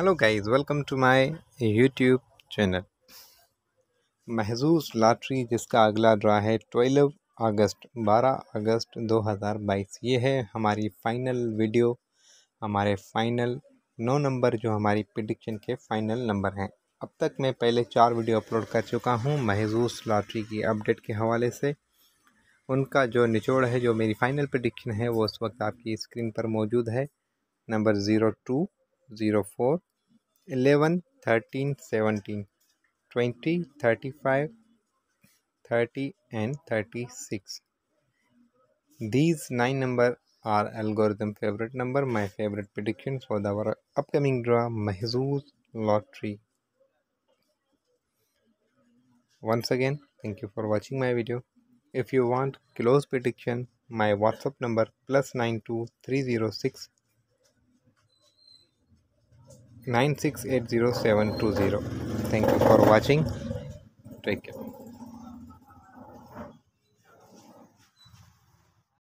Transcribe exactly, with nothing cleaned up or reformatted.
Hello guys, welcome to my YouTube channel Mahzooz lottery, जिसका अगला draw है twelve अगस्त बारह अगस्त दो हज़ार बाईस। ये है हमारी फ़ाइनल वीडियो, हमारे फ़ाइनल नौ नंबर जो हमारी प्रेडिक्शन के फ़ाइनल नंबर हैं। अब तक मैं पहले चार वीडियो अपलोड कर चुका हूं महजूज़ लॉटरी की अपडेट के हवाले से। उनका जो निचोड़ है, जो मेरी फ़ाइनल प्रेडिक्शन है, वो उस वक्त आपकी स्क्रीन पर मौजूद है। Number zero two zero four eleven thirteen seventeen twenty thirty five thirty and thirty six these nine number are algorithm favourite number. My favourite prediction for the upcoming draw Mahzooz lottery. Once again, thank you for watching my video. If you want close prediction, my WhatsApp number plus nine two three zero six nine six eight zero seven two zero. Thank you for watching. Take care.